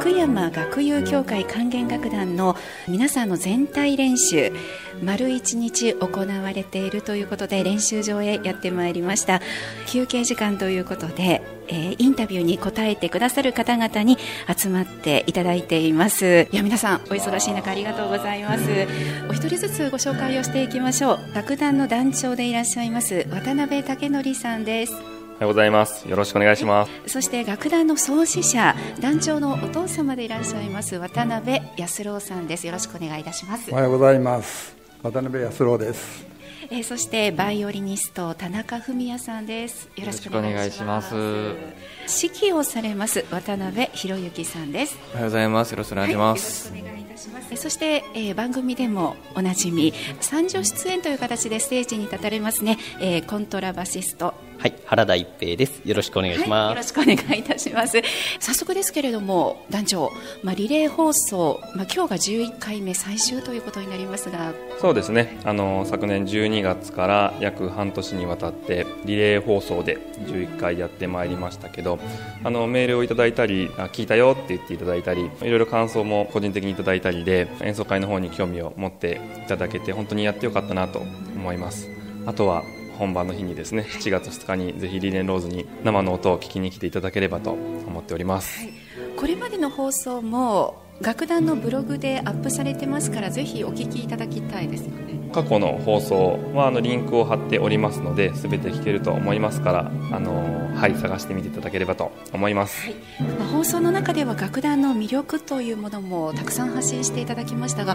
福山学友協会管弦楽団の皆さんの全体練習丸1日行われているということで、練習場へやってまいりました。休憩時間ということで、インタビューに答えてくださる方々に集まっていただいています。いや、皆さんお忙しい中ありがとうございます。お一人ずつご紹介をしていきましょう。楽団の団長でいらっしゃいます渡辺武則さんです。おはようございます。よろしくお願いします。そして楽団の創始者、団長のお父様でいらっしゃいます渡辺康郎さんです。よろしくお願いいたします。おはようございます。渡辺康郎です。そしてバイオリニスト田中文也さんです。よろしくお願いします。指揮をされます渡辺博之さんです。おはようございます。よろしくお願いします。はい、よろしくお願いいたします。そして、番組でもおなじみ三女出演という形でステージに立たれますね、コントラバシスト、はい、原田一平です。よろしくお願いします。はい、よろしくお願いいたします。早速ですけれども団長、リレー放送、今日が11回目最終ということになりますが。そうですね、昨年12月から約半年にわたってリレー放送で11回やってまいりましたけど、メールをいただいたり、聞いたよって言っていただいたり、いろいろ感想も個人的にいただいたりで、演奏会の方に興味を持っていただけて本当にやってよかったなと思います。あとは本番の日にですね、7月2日にぜひリレンローズに生の音を聞きに来ていただければと思っております。はい、これまでの放送も楽団のブログでアップされてますから、ぜひお聞きいただきたいですよね。過去の放送はリンクを貼っておりますので、全て聞けると思いますから、はい、探してみていただければと思います。はい、放送の中では楽団の魅力というものもたくさん発信していただきましたが、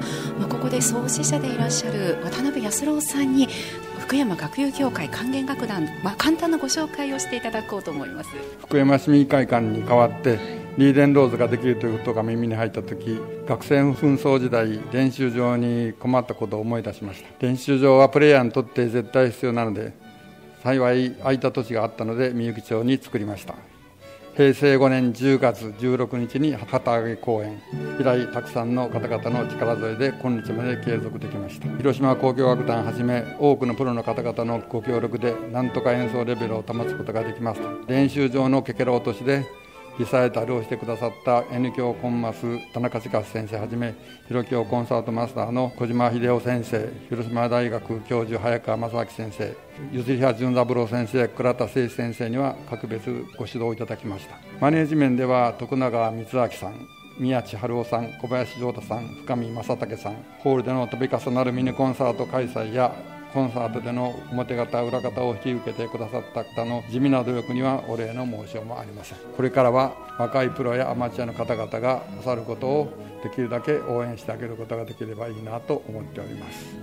ここで創始者でいらっしゃる渡辺康郎さんに福山学友協会管弦楽団、簡単なご紹介をしていただこうと思います。福山市民会館に代わってリーデンローズができるということが耳に入ったとき、学生紛争時代練習場に困ったことを思い出しました。練習場はプレイヤーにとって絶対必要なので、幸い空いた土地があったのでみゆき町に作りました。平成5年10月16日に旗揚げ公演以来、たくさんの方々の力添えで今日まで継続できました。広島交響楽団はじめ多くのプロの方々のご協力で、なんとか演奏レベルを保つことができました。練習場のケケラ落としでリサイタルをしてくださった N 響コンマス田中千佳先生はじめ、広響コンサートマスターの小島秀夫先生、広島大学教授早川正明先生、柚平淳三郎先生、倉田誠一先生には各別ご指導いただきました。マネージメントでは徳永光明さん、宮地春夫さん、小林城太さん、深見正武さん、ホールでの度重なるミニコンサート開催やコンサートでの表方裏方を引き受けてくださった方の地味な努力にはお礼の申しようもありません。これからは若いプロやアマチュアの方々がなさることをできるだけ応援してあげることができればいいなと思っております。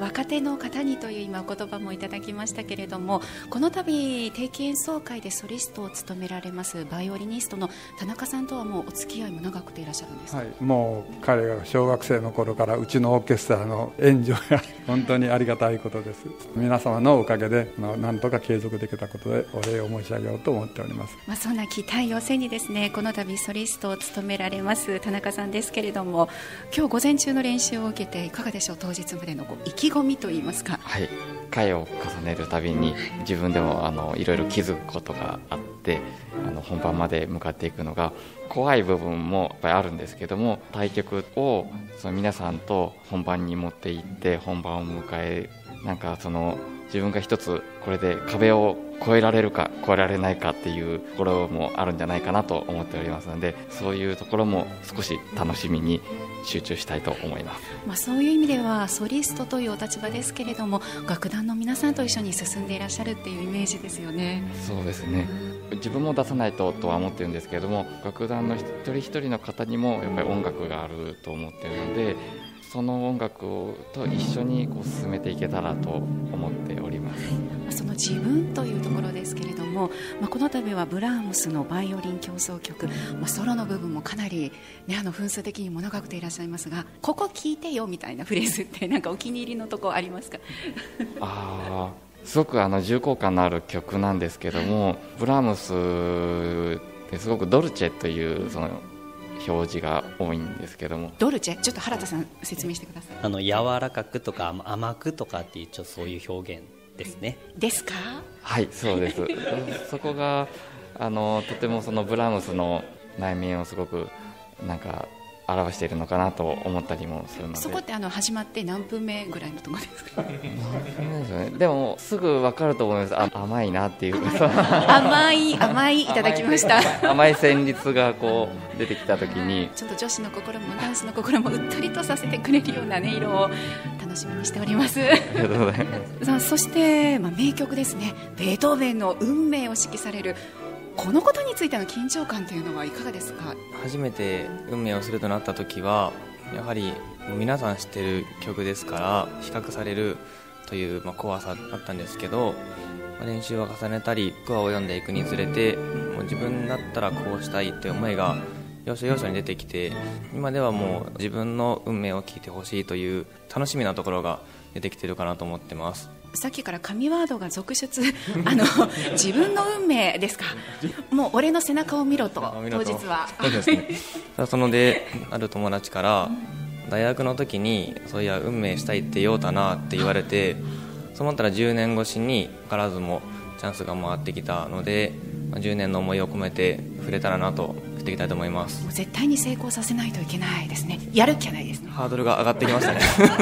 若手の方にという今お言葉もいただきましたけれども、この度定期演奏会でソリストを務められますバイオリニストの田中さんとはもうお付き合いも長くていらっしゃるんですか。はい、もう彼が小学生の頃からうちのオーケストラの援助や本当にありがたいことです。皆様のおかげでなんとか継続できたことでお礼を申し上げようと思っております。そんな期待を背にですね、この度ソリストを務められます田中さんですけれども、今日午前中の練習を受けていかがでしょう。当日までの意気込みといいますか。はい、回を重ねるたびに自分でもいろいろ気づくことがあって、本番まで向かっていくのが怖い部分もやっぱりあるんですけども、対局をその皆さんと本番に持っていって本番を迎え、なんか自分が一つこれで壁を越えられるか越えられないかっていうところもあるんじゃないかなと思っておりますので、そういうところも少し楽しみに集中したいと思います。そういう意味ではソリストというお立場ですけれども、楽団の皆さんと一緒に進んでいらっしゃるっていうイメージですよね。そうですね、自分も出さないとは思ってるんですけれども、楽団の一人一人の方にもやっぱり音楽があると思っているので、その音楽と一緒に進めていけたらと思っております。その自分というところですけれども、この度はブラームスのバイオリン協奏曲、ソロの部分もかなり、分数的にも長くていらっしゃいますが、ここ聴いてよみたいなフレーズってなんかお気に入りのとこありますか。すごく重厚感のある曲なんですけども、ブラームスってすごくドルチェというその表示が多いんですけども、ドルチェ、ちょっと原田さん説明してください。柔らかくとか甘くとかっていう、ちょっとそういう表現ですね。ですか。はい、そうです。そこがとてもそのブラームスの内面をすごくなんか表しているのかなと思ったりもするので。そこって始まって何分目ぐらいのところですか？でもすぐ分かると思います。甘いなっていう甘いいただきました。甘い旋律がこう出てきた時にちょっと女子の心も男子の心もうっとりとさせてくれるような音色を楽しみにしております。ありがとうございます。そして、名曲ですね。ベートーヴェンの運命を指揮される、このことについての緊張感というのはいかがですか？初めて運命をするとなった時はやはり皆さん知ってる曲ですから比較されるという怖さだったんですけど、練習を重ねたりコアを読んでいくにつれてもう自分だったらこうしたいという思いが要所要所に出てきて、今ではもう自分の運命を聞いてほしいという楽しみなところが出てきてるかなと思ってます。さっきから神ワードが続出自分の運命ですか？もう俺の背中を見ろと当日はそうですね。そのである友達から大学の時にそういや運命したいって言おうたなって言われて、そう思ったら10年越しに分からずもチャンスが回ってきたので、10年の思いを込めて触れたらなとしていきたいと思います。絶対に成功させないといけないですね。やるっきゃないですね。ハードルが上がってきまし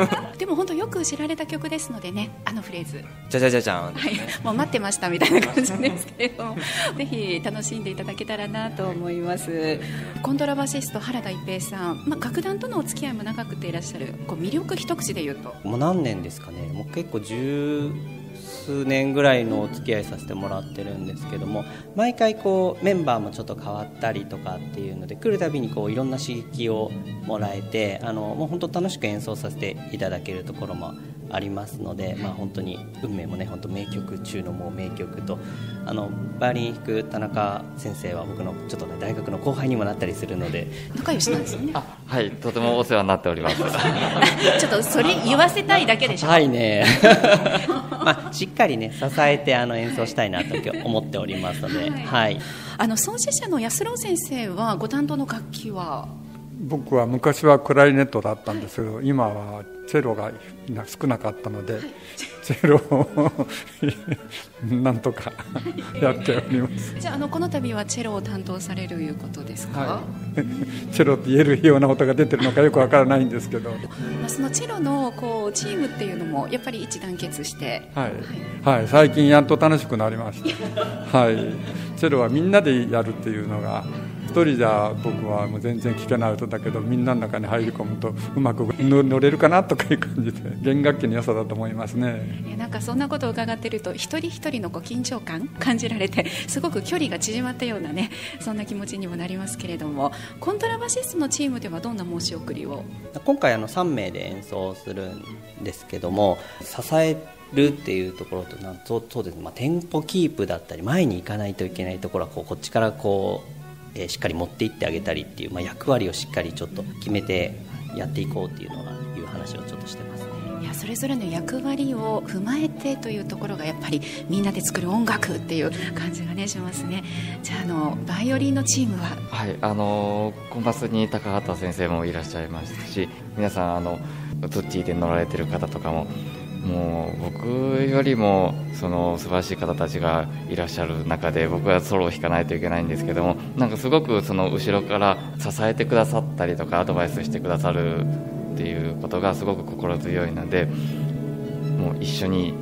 たね。でも本当よく知られた曲ですのでね、フレーズじゃじゃじゃじゃん、はい、もう待ってましたみたいな感じですけれどもぜひ楽しんでいただけたらなと思います。コントラバシスト原田一平さん、楽団とのお付き合いも長くていらっしゃる、こう魅力一口で言うともう何年ですかね。もう結構10数年ぐらいのお付き合いさせてもらってるんですけども、毎回こうメンバーもちょっと変わったりとかっていうので来るたびにこういろんな刺激をもらえて、もう本当楽しく演奏させていただけるところもありますので、本当に運命もね、本当名曲中のもう名曲と、バイオリン弾く田中先生は僕のちょっとね大学の後輩にもなったりするので仲良しなんですよね。はい、とてもお世話になっております。ちょっとそれ言わせたいだけでしょ。はいね。しっかりね支えて演奏したいなと思っておりますので、はいはい、創始者の安郎先生はご担当の楽器は？僕は昔はクラリネットだったんですけど、今はチェロが少なかったので、チェロをなんとかやっております。じゃあ、この度はチェロを担当されるということですか？はい、チェロって言えるような音が出てるのかよくわからないんですけどそのチェロのこうチームっていうのもやっぱり一致団結して、はいはいはい、最近やっと楽しくなりましたはい、チェロはみんなでやるっていうのが、一人じゃ僕はもう全然聴けない音だけど、みんなの中に入り込むとうまく乗れるかなとかいう感じで、弦楽器の良さだと思いますね。なんかそんなことを伺っていると一人一人の緊張感感じられて、すごく距離が縮まったようなね、そんな気持ちにもなりますけれども、コントラバシストのチームではどんな申し送りを？今回3名で演奏するんですけども、支えるっていうところと、そうですね、テンポキープだったり前に行かないといけないところはこっちからこうしっかり持っていってあげたりっていう、役割をしっかりちょっと決めてやっていこうっていうのがいう話をちょっとしてますね。いや、それぞれの役割を踏まえてというところがやっぱりみんなで作る音楽っていう感じがねしますね。じゃあ、バイオリンのチームは？はい、コンパスに高畑先生もいらっしゃいましたし、皆さんトッティで乗られてる方とかも、もう僕よりもその素晴らしい方たちがいらっしゃる中で、僕はソロを弾かないといけないんですけども、なんかすごくその後ろから支えてくださったりとかアドバイスしてくださるっていうことがすごく心強いので、もう一緒に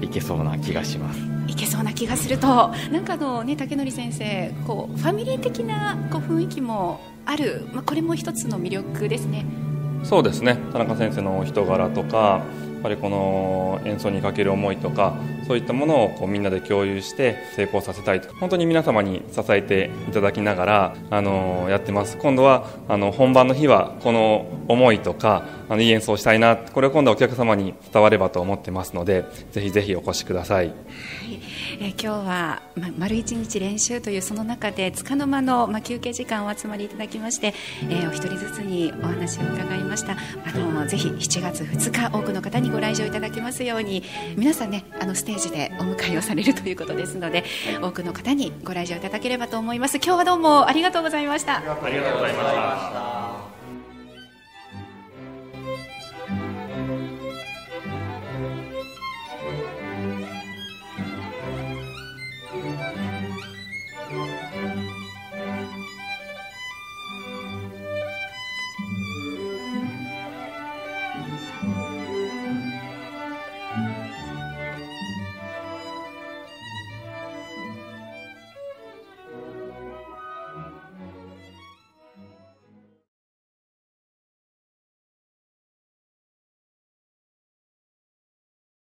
いけそうな気がします。いけそうな気がすると、なんか竹則先生、こうファミリー的なこう雰囲気もある、これも一つの魅力ですね。そうですね、田中先生のお人柄とか、やっぱりこの演奏にかける思いとか、そういったものをみんなで共有して成功させたいと、本当に皆様に支えていただきながらやってます。今度は本番の日はこの思いとかいい演奏したいな、これを今度はお客様に伝わればと思ってますので、ぜひぜひお越しください。はい、今日は、丸一日練習というその中でつかの間の、休憩時間をお集まりいただきまして、お一人ずつにお話を伺いました。ぜひ7月2日多くの方にご来場いただけますように、皆さんね、ステージでお迎えをされるということですので、多くの方にご来場いただければと思います。今日はどうもありがとうございました。ありがとうございました。